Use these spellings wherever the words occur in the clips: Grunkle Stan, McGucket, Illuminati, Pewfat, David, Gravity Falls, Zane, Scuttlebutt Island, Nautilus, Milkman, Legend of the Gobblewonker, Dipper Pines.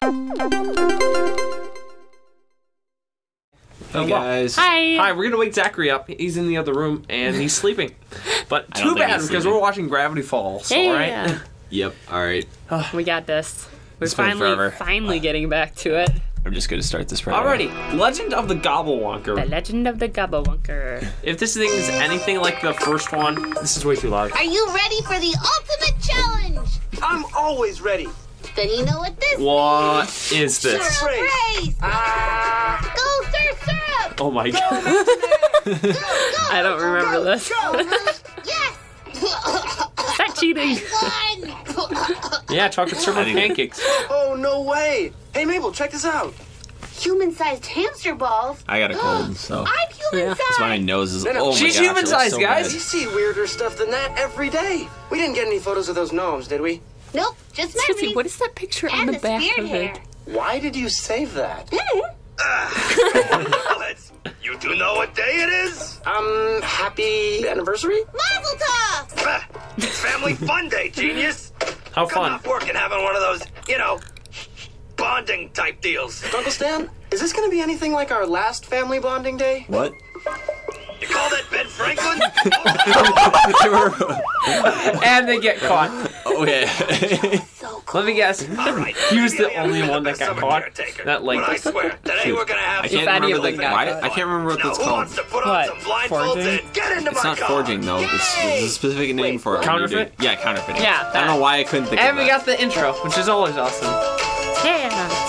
Hey guys. Hi. Hi, we're gonna wake Zachary up. He's in the other room and he's sleeping. But too bad because we're watching Gravity Falls, alright? Yeah. Yep, alright. We got this. We're finally getting back to it. I'm just gonna start this right now. Alrighty, Legend of the Gobblewonker. The Legend of the Gobblewonker. If this thing is anything like the first one, this is way too loud. Are you ready for the ultimate challenge? I'm always ready. Then you know what this is. What is this? Race! Go, sir! Oh my god. Go, I don't remember this. Yes! That cheating! Yeah, chocolate syrup and pancakes. Oh, no way! Hey, Mabel, check this out. Human-sized hamster balls? I got a cold, so... I'm human-sized! That's why my nose is... Oh she's human-sized, so guys! Bad. You see weirder stuff than that every day. We didn't get any photos of those gnomes, did we? Nope, just memories. What is that picture on the back of it? Why did you save that? You do know what day it is? Happy anniversary? Mazel tov! It's family fun day, genius! How fun? Come off work and having one of those, you know, bonding type deals. Uncle Stan, is this gonna be anything like our last family bonding day? What? You call that Ben Franklin? And they get caught. Oh yeah. So cool. Let me guess. Right, he was the only one that got caught. That like. I swear, today we're gonna have I can't remember what that's called. What? Forging? It's not forging though. There's a specific name for it. Counterfeit? Yeah, counterfeiting. Yeah. I don't know why I couldn't think of it. And we got the intro, which is always awesome. Yeah.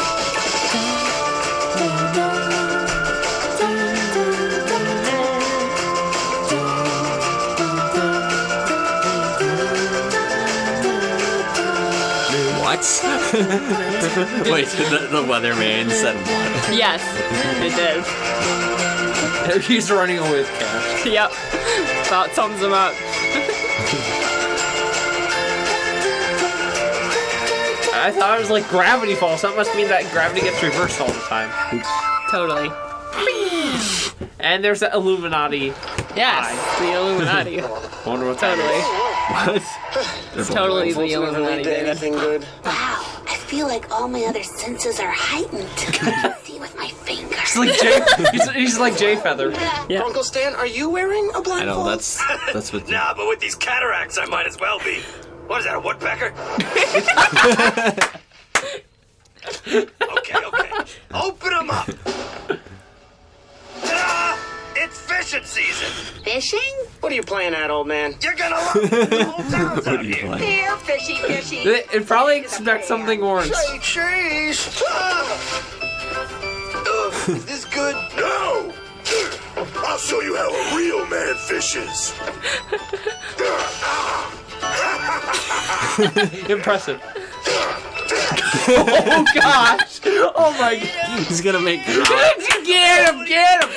Wait, the weatherman said what? Yes, it did. He's running away with cash. Yep, that sums him up. I thought it was like Gravity Falls. That must mean that gravity gets reversed all the time. Totally. And there's that Illuminati. Yes, the Illuminati. Wonder what that is. What? It's totally the Illuminati, David. Wow, I feel like all my other senses are heightened. I can see with my fingers. He's like Jay Feather. Yeah. Uncle Stan, are you wearing a blindfold? I know, that's what... Nah, but with these cataracts, I might as well be. What is that, a woodpecker? Okay. Open them up. It's fishing season. Fishing? What are you playing at, old man? You're gonna love the whole town's out here. They're fishy. It probably expects something orange. Say cheese. Is this good? No. I'll show you how a real man fishes. Impressive. Oh gosh! Oh my god! He's gonna make. Get him! Get him!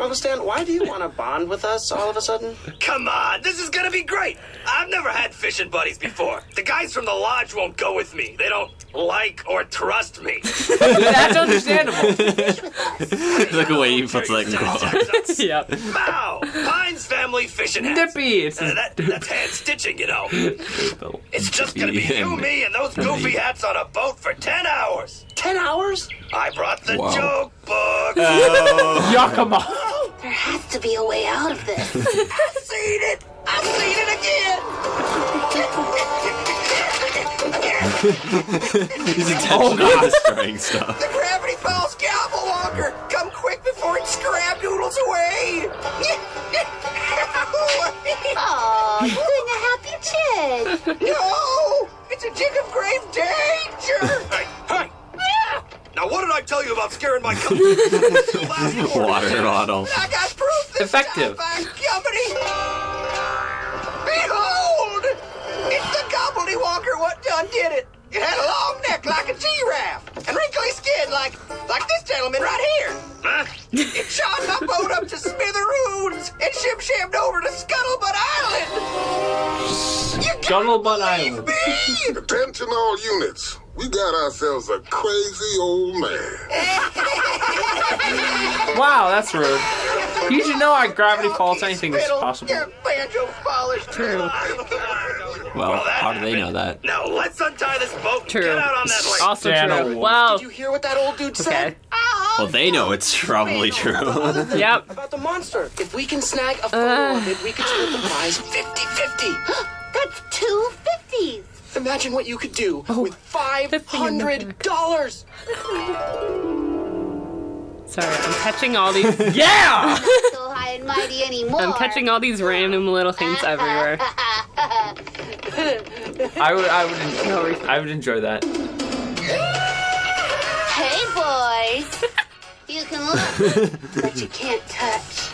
Uncle Stan, why do you want to bond with us all of a sudden? Come on, this is gonna be great. I've never had fishing buddies before. The guys from the lodge won't go with me. They don't like or trust me. That's understandable. Look away, he puts that in. Yep. Wow, Pine's family fishing hats. Nippy. That's hand stitching, you know. It's just gonna be you, me, and those goofy hats on a boat for 10 hours. 10 hours? I brought the joke book. Yakima. There has to be a way out of this. I've seen it again. He's intentionally destroying stuff. The Gravity Falls Gobblewonker, come quick before it scrab noodles away. Aw, you're doing a happy jig. No, it's a jig of grave danger. Hey. Now, what did I tell you about scaring my company? Water bottle. I got proof this effective. Time company. Behold! It's the Gobblewonker what done did it. It had a long neck like a giraffe and wrinkly skin like this gentleman right here. Huh? It shot my boat up to smithereens and shim-shammed over to Scuttlebutt Island. Scuttlebutt Island. Me? Attention all units. We got ourselves a crazy old man. Wow, that's rude. You should know at Gravity Falls anything is possible. Well, how do they know that? No, let's untie this boat. True. Get out on that lake. Also true. Wow. Did you hear what that old dude said? Well, they know it's probably true. Yep. About the monster. If we can snag a photo of it, we could split the prize 50-50. That's $2.50. Imagine what you could do with $500. Sorry, I'm catching all these. Yeah! I'm not so high and mighty anymore. I'm catching all these random little things everywhere. I would enjoy that. Hey, boys. You can look, but you can't touch.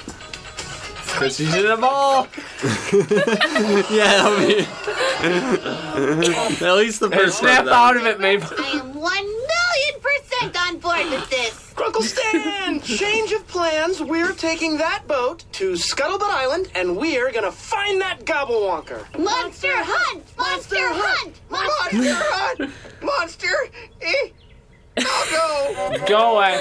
Chrissy's in a ball. Yeah, that'll be. At least the first snap out of it, maybe. I am 1,000,000% on board with this. Grunkle Stan! Change of plans. We're taking that boat to Scuttlebutt Island, and we're gonna find that Gobblewonker. Monster hunt! Monster hunt! Monster hunt! Monster! I'll go! Go away.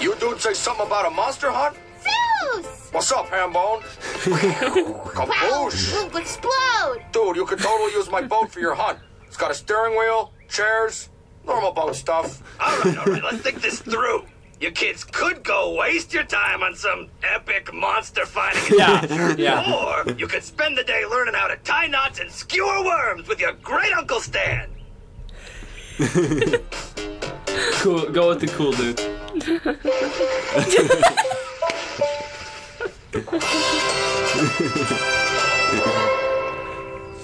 You dude say something about a monster hunt? Zeus! What's up, Hambone? Kaboosh! Wow, explode! Dude, you could totally use my boat for your hunt. It's got a steering wheel, chairs... normal boat stuff. All right, let's think this through. You kids could go waste your time on some epic monster fighting. Yeah. Or you could spend the day learning how to tie knots and skewer worms with your great Uncle Stan. Cool. Go with the cool dude.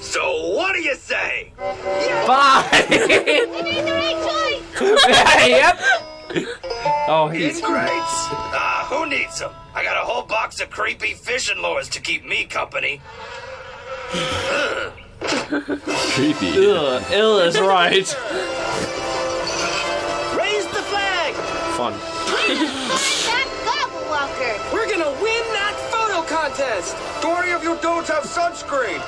So what do you say? Bye. Yep. Oh, he's great. Who needs him? I got a whole box of creepy fishing lures to keep me company. Creepy. Ugh, ill is right. Raise the flag. Fun. That Gobblewonker. We're gonna win that photo contest. Story of you don't have sunscreen.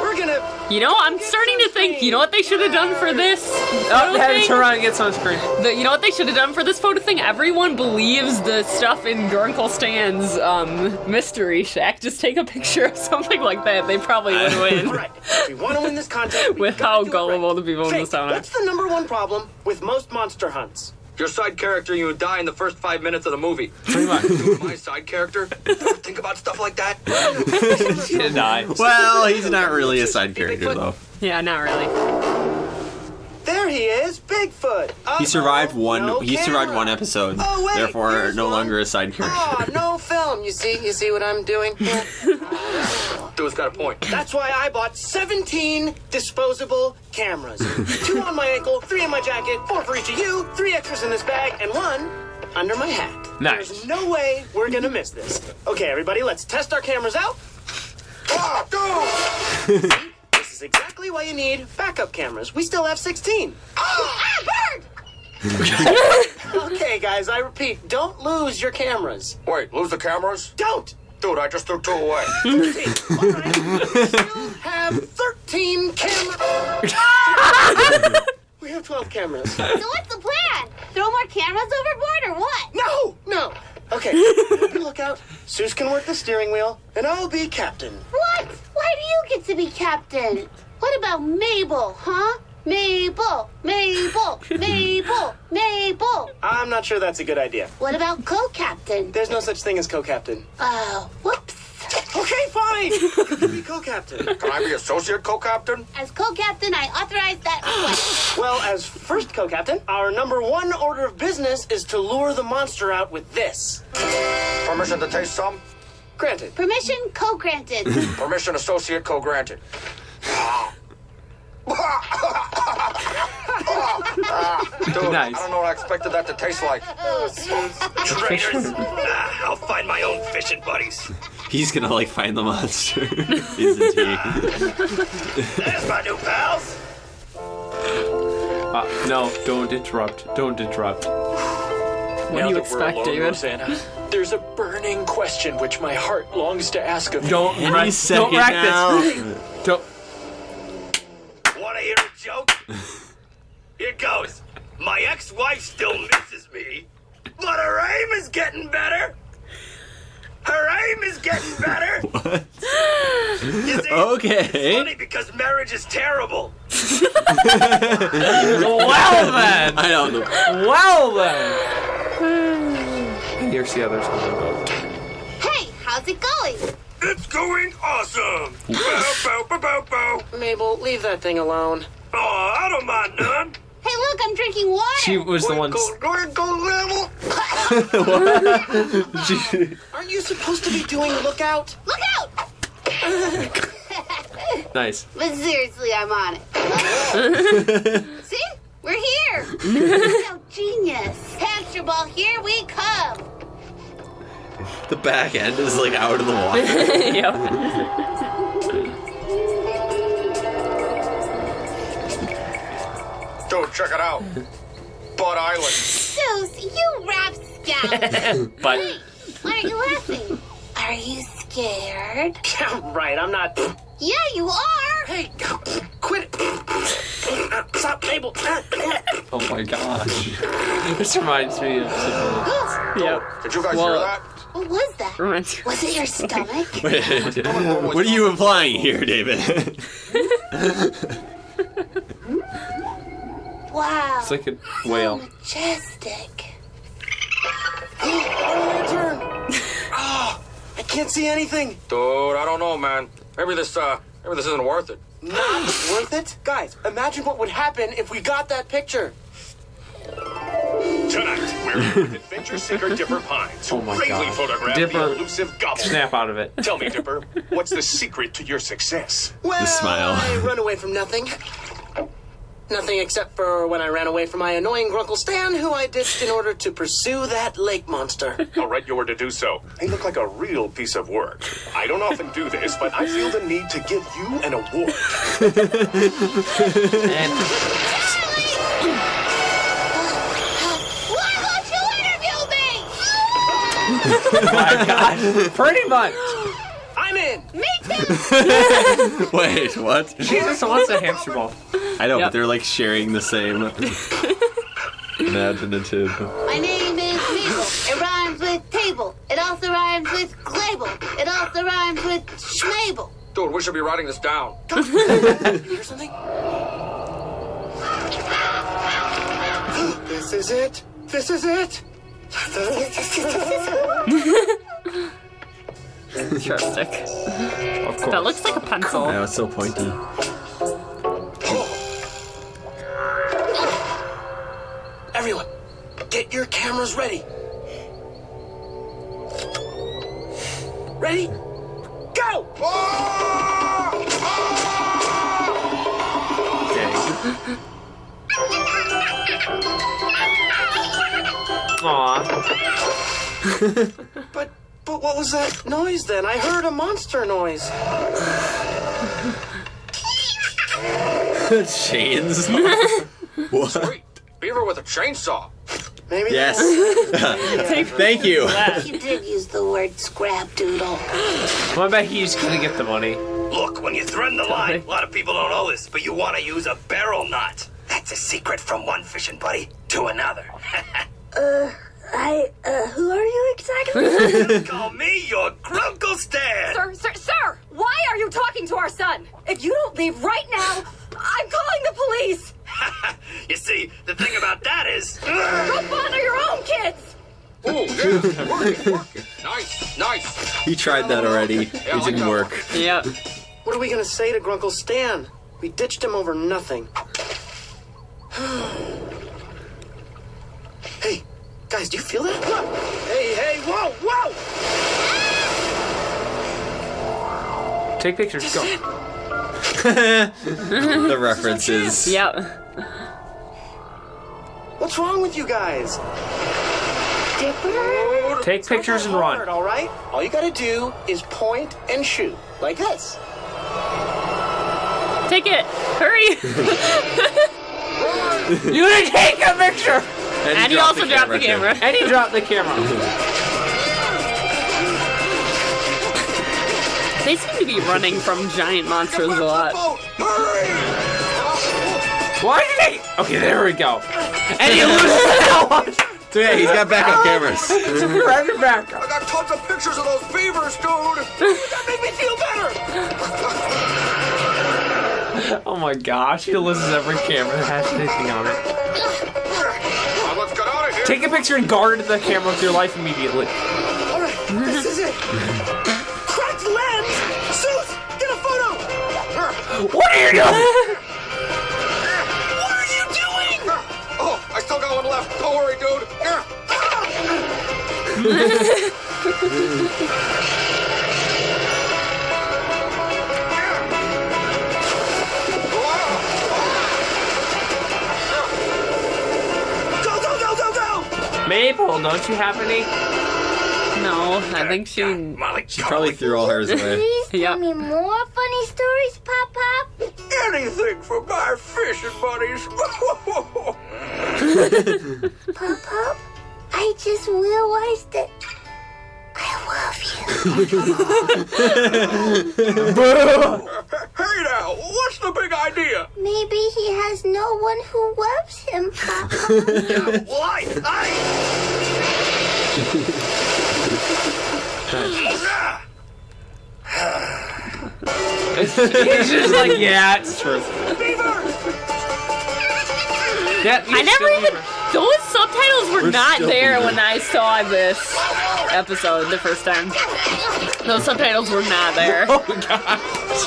We're gonna. You know, I'm starting to think, you know what they should have done for this photo thing? Turn around and get sunscreen. You know what they should have done for this photo thing? Everyone believes the stuff in Grunkle Stan's mystery shack. Just take a picture of something like that. They probably would win. Right. If we want to win this contest, with how gullible the people in this town are. That's the #1 problem with most monster hunts. Your side character, you would die in the first 5 minutes of the movie. Pretty much. My side character? Ever think about stuff like that? He's gonna die. Well, he's not really a side character, though. Yeah, not really. There he is, Bigfoot. He survived one. No he survived one episode. Oh, wait, therefore, no longer a side character. Ah, no film. You see what I'm doing? Dude's got a point. That's why I bought 17 disposable cameras. 2 on my ankle, 3 in my jacket, 4 for each of you, 3 extras in this bag, and 1 under my hat. Nice. There's no way we're gonna miss this. Okay, everybody, let's test our cameras out. Go! This is exactly why you need backup cameras. We still have 16. Bird! Okay, guys, I repeat, don't lose your cameras. Wait, lose the cameras? Don't! Dude, I just threw 2 away. All right. We still have 13 cameras. We have 12 cameras. So what's the plan? Throw more cameras overboard or what? No. Okay, you look out. Seuss can work the steering wheel, and I'll be captain. What? Why do you get to be captain? What about Mabel, huh? Mabel. I'm not sure that's a good idea. What about co-captain? There's no such thing as co-captain. Oh, whoops. Okay, fine. You can be co-captain. Can I be associate co-captain? As co-captain, I authorize that request. Well, as first co-captain, our #1 order of business is to lure the monster out with this. Permission to taste some? Granted. Permission co-granted. Permission associate co-granted. Dude, nice. I don't know what I expected that to taste like. Traitors! I'll find my own fishing buddies. He's gonna like find the monster, isn't he? There's my new pals. No, don't interrupt. Don't interrupt. What do you expect, David? There's a burning question which my heart longs to ask of you. Don't rack this. Don't. Wanna hear a joke? Here goes. My ex-wife still misses me, but her aim is getting better. Her her aim is getting better. What? Okay. It's funny because marriage is terrible. Well then. I don't know. Well then. Here's the others. Hey, how's it going? It's going awesome. Mabel, leave that thing alone. Oh, I don't mind none. Hey, look, I'm drinking water. She was the one. Aren't you supposed to be doing lookout? Look out! Nice. But seriously, I'm on it. See? We're here. So genius. Hamster ball, here we come. The back end is like out of the water. Yep. Go check it out. Butt Island. Zeus, you rapscallion. But hey, why are you laughing? Are you scared? Yeah, right, I'm not. Yeah, you are. Hey, quit. Stop, Mabel. Oh my gosh. This reminds me of something. Yep. Did you guys hear that? What was that? Was it your stomach? What are you implying here, David? Wow. It's like a whale. So majestic. Lantern! Oh, I can't see anything. Dude, I don't know, man. Maybe this isn't worth it. Not worth it? Guys, imagine what would happen if we got that picture. Tonight, we're with adventure seeker Dipper Pines, who bravely photographed the elusive goblin. Snap out of it. Tell me, Dipper, what's the secret to your success? Well, the smile. I run away from nothing. Nothing except for when I ran away from my annoying Grunkle Stan, who I ditched in order to pursue that lake monster. All right, you were to do so. You look like a real piece of work. I don't often do this, but I feel the need to give you an award. And... Why won't you interview me? Oh my God. Pretty much. I'm in. Me too. Wait, what? She just wants a hamster ball. I know, but they're like sharing the same imaginative. My name is Mabel. It rhymes with table. It also rhymes with glable. It also rhymes with schmable. Dude, we should be writing this down. Don't you hear something? This is it. This is it. Chopstick. Of course. That looks like a pencil. No, it's so pointy. Everyone, get your cameras ready. Ready? Go! Okay. Aww. But what was that noise then? I heard a monster noise. Chainsaw. What? Beaver with a chainsaw. Maybe. Yes. Thank you. You did use the word scrap doodle. Well, I bet he's gonna get the money. Look, when you thread the line, a lot of people don't know this, but you want to use a barrel knot. That's a secret from one fishing buddy to another. Who are you exactly? Call me your Grunkle Stan. Sir, why are you talking to our son? If you don't leave right now, I'm calling the police. You see, the thing about that is... Go bother your own kids! Oh, yeah, work. Nice. He tried that already. It didn't work. Yeah. What are we going to say to Grunkle Stan? We ditched him over nothing. Hey, guys, do you feel that? Look. Hey, whoa! Take pictures, go. The references. Yep. What's wrong with you guys? Take pictures and run. All right? All you gotta do is point and shoot. Like this. Take it. Hurry. You didn't take a picture. And you also dropped the camera. And he dropped the camera. They seem to be running from giant monsters a lot. Hurry! Why did they? Okay, there we go. And you lose that one. Yeah, he's got backup cameras. So we ran it back. I got tons of pictures of those beavers, dude. That made me feel better. Oh my gosh, he loses every camera that has anything on it. Well, let's get out of here. Take a picture and guard the camera with your life immediately. All right, this is it. Cracked lens. Suze, get a photo. What are you doing? Don't worry, dude. Go, go, go, go, go! Mabel, don't you have any? No, I think she probably threw all hers away. Please tell me more funny stories, Pop Pop. Anything for my fishing buddies. Pop Pop, I just realized that I love you. Hey now, what's the big idea? Maybe he has no one who loves him, Pop Pop. He's just like, yeah, it's true. I never even... Those subtitles were not there when I saw this episode the first time. Those subtitles were not there. Oh, gosh.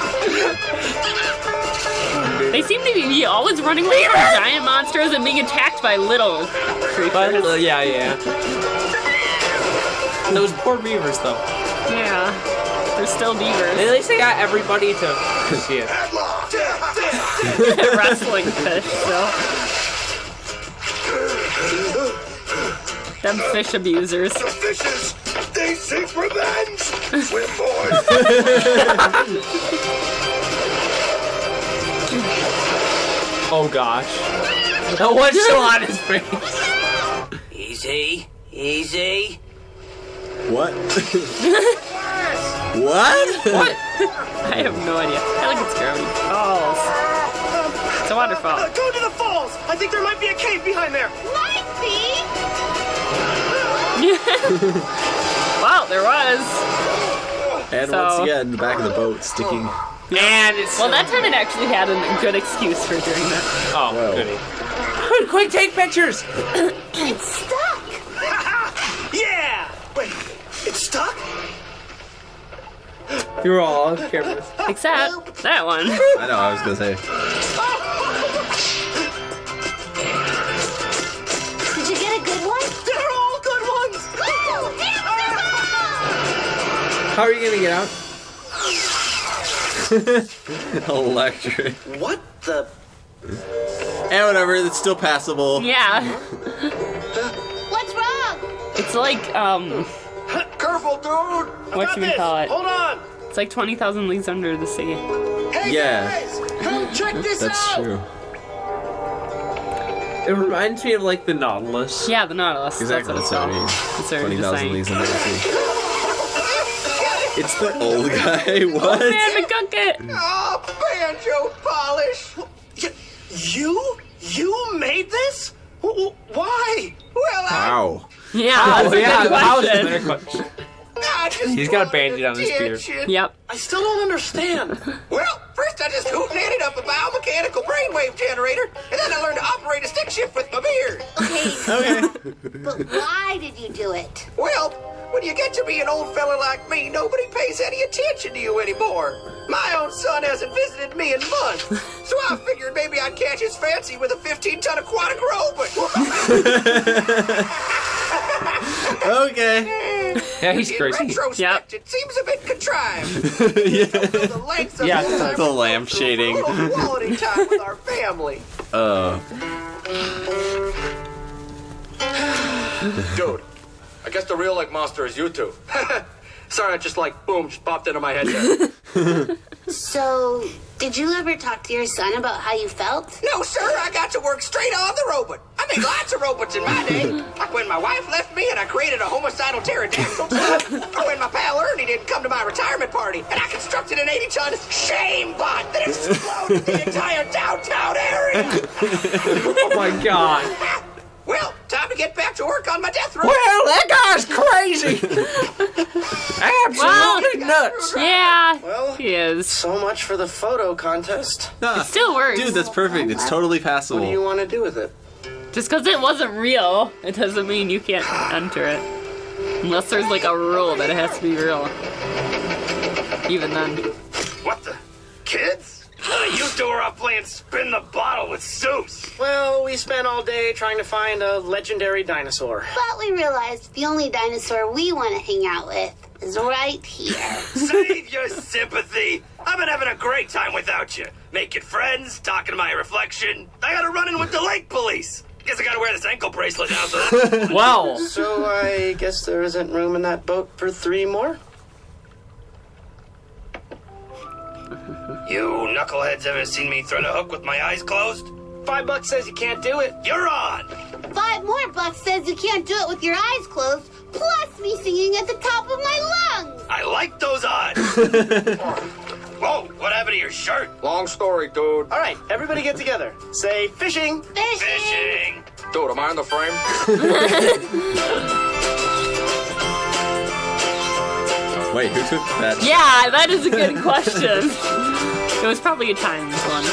They seem to be always running away from giant monsters and being attacked by little creatures. But, yeah, yeah. Those poor beavers, though. Yeah. They're still beavers. At least they got everybody to see it. Wrestling fish, so... Them fish abusers. The fishes, they seek revenge. Swim, boys. Oh gosh. That one's still on his face. Easy, easy. What? What? What? I have no idea. I think it's Gravity Falls. It's a waterfall. Go to the falls. I think there might be a cave behind there. Might be. Wow, there was. And so, once again, the back of the boat sticking. And it's well, that time it actually had a good excuse for doing that. Oh, well. Goody! Quick, take pictures. It's stuck. Yeah. Wait, it's stuck. You were all careless, except that one. I know. I was gonna say. Did you get a good one? How are you gonna get out? Electric. What the? And whatever, it's still passable. Yeah. What's wrong? It's like, Careful, dude! What you call it? Hold on! It's like 20,000 Leagues Under the Sea. Hey, guys, come check this out! That's true. It reminds me of, like, the Nautilus. Yeah, the Nautilus. Exactly, that's what it is. 20,000 Leagues Under the Sea. It's the old guy. What? Oh, man, McGucket. Oh, banjo polish. You made this? Why? Well, how? Yeah, that's a good question. He's got a bandage on his beard. Yep. I still don't understand. Well, first I just hoot-nanted up a biomechanical brainwave generator, and then I learned to operate a stick shift with my beard. Okay. But why did you do it? Well, when you get to be an old fella like me, nobody pays any attention to you anymore. My own son hasn't visited me in months, so I figured maybe I'd catch his fancy with a 15-ton aquatic robot. Okay. Yeah, he's crazy. In retrospect, it seems a bit contrived. Yeah, yeah, the lamp shading. Quality time with our family. Dude, I guess the real monster is you two. Sorry, I just boom, just popped into my head there. So, did you ever talk to your son about how you felt? No, sir, I got to work straight on the robot. I made lots of robots in my day. Like when my wife left me and I created a homicidal pterodactyl. Or when my pal Ernie didn't come to my retirement party and I constructed an 80-ton shame bot that exploded the entire downtown area. Oh my god. Well, time to get back to work on my death row. Well, that guy's crazy. Absolutely nuts. Yeah, well, he is. So much for the photo contest. Nah, it still works. Dude, that's perfect. It's totally passable. What do you want to do with it? Just because it wasn't real, it doesn't mean you can't enter it. Unless there's like a rule that it has to be real. Even then. What the? Kids? You two are up playing spin the bottle with Zeus. Well, we spent all day trying to find a legendary dinosaur. But we realized the only dinosaur we want to hang out with is right here. Save your sympathy. I've been having a great time without you. Making friends, talking to my reflection. I gotta run in with the lake police. Guess I gotta wear this ankle bracelet now. So wow. So I guess there isn't room in that boat for 3 more? You knuckleheads ever seen me throw the hook with my eyes closed? $5 says you can't do it. You're on. $5 more says you can't do it with your eyes closed, plus me singing at the top of my lungs. I like those odds. Whoa, what happened to your shirt? Long story, dude. All right, everybody get together. Say fishing. Fishing. Fishing. Dude, am I in the frame? Wait, who took that? Yeah, that is a good question. It was probably a Chinese one.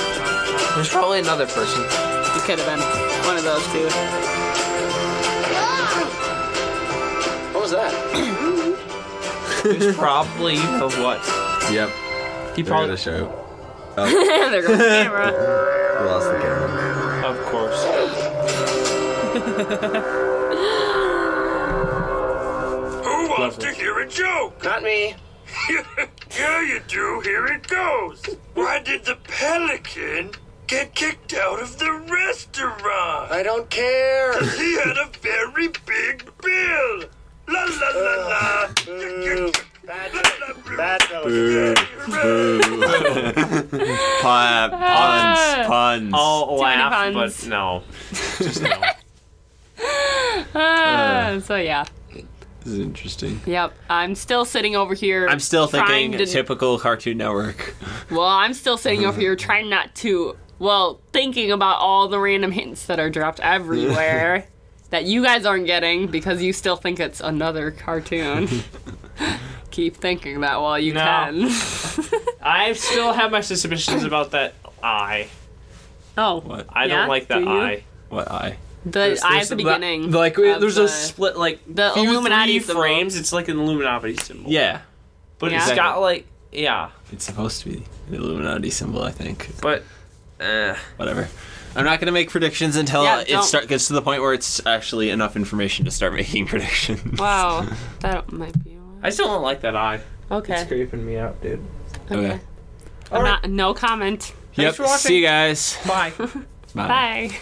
There's probably another person. It could have been one of those two. Ah! What was that? It was probably the what? Yep. He probably the show. Oh. There goes the camera. We lost the camera. Of course. To hear a joke. Not me. Yeah, you do. Here it goes. Why did the pelican get kicked out of the restaurant? I don't care. 'Cause he had a very big bill. La la la la. Puns. I'll laugh, but no. Just no. So yeah. This is interesting. Yep. I'm still sitting over here. I'm still thinking typical Cartoon Network. Well, I'm still sitting over here trying not to, well, thinking about all the random hints that are dropped everywhere that you guys aren't getting because you still think it's another cartoon. Keep thinking that while you can. I still have my suspicions about that eye. Oh. What? I don't like that eye. What eye? The eye at the beginning. Like, there's a split, like, the Illuminati frames. It's like an Illuminati symbol. Yeah. But it's got, like, yeah. It's supposed to be an Illuminati symbol, I think. But, whatever. I'm not going to make predictions until it gets to the point where it's actually enough information to start making predictions. Wow. That might be one. I still don't like that eye. Okay. It's creeping me out, dude. Okay. No comment. Yep. Thanks for watching. See you guys. Bye. Bye.